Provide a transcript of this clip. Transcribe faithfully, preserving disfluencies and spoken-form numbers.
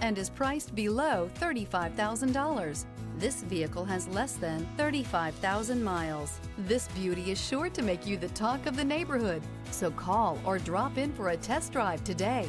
and is priced below thirty-five thousand dollars. This vehicle has less than thirty-five thousand miles. This beauty is sure to make you the talk of the neighborhood, so call or drop in for a test drive today.